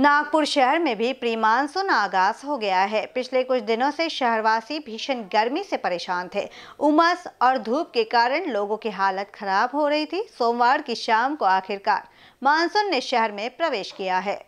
नागपुर शहर में भी प्री मानसून आगाज हो गया है। पिछले कुछ दिनों से शहरवासी भीषण गर्मी से परेशान थे। उमस और धूप के कारण लोगों की हालत खराब हो रही थी। सोमवार की शाम को आखिरकार मानसून ने शहर में प्रवेश किया है।